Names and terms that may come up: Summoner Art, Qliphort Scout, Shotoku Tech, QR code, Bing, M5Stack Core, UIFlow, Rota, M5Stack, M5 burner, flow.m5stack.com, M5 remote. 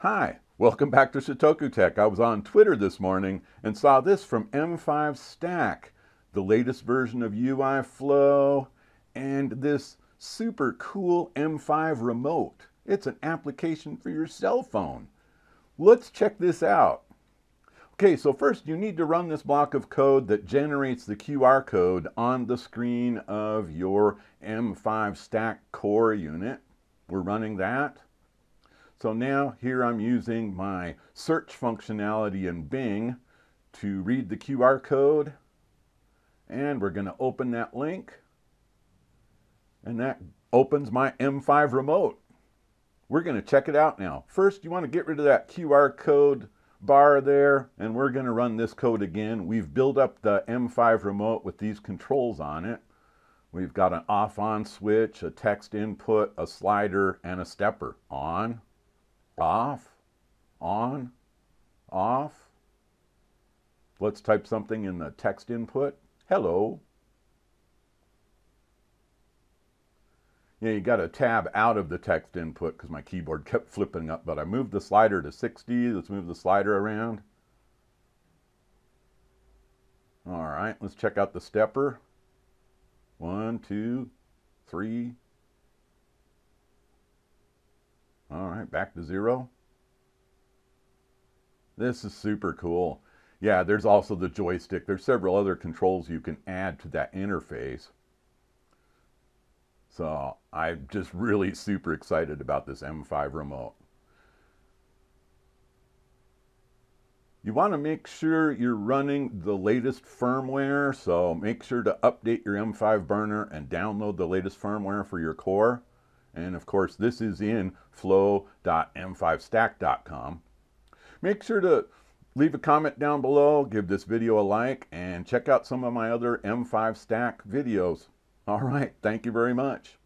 Hi, welcome back to Shotoku Tech. I was on Twitter this morning and saw this from M5Stack, the latest version of UIFlow, and this super cool M5 remote. It's an application for your cell phone. Let's check this out. Okay, so first you need to run this block of code that generates the QR code on the screen of your M5Stack Core unit. We're running that. So now here I'm using my search functionality in Bing to read the QR code, and we're going to open that link, and that opens my M5 remote. We're going to check it out now. First, you want to get rid of that QR code bar there, and we're going to run this code again. We've built up the M5 remote with these controls on it. We've got an off-on switch, a text input, a slider, and a stepper. On, off, on, off. Let's type something in the text input. Hello. Yeah, you got to tab out of the text input because my keyboard kept flipping up, but I moved the slider to 60. Let's move the slider around. All right, let's check out the stepper. 1, 2, 3. All right, back to 0. This is super cool. Yeah, there's also the joystick. There's several other controls you can add to that interface. So I'm just really super excited about this M5 remote. You want to make sure you're running the latest firmware, so make sure to update your M5 burner and download the latest firmware for your core. And of course, this is in flow.m5stack.com. Make sure to leave a comment down below, give this video a like, and check out some of my other M5Stack videos. All right, thank you very much.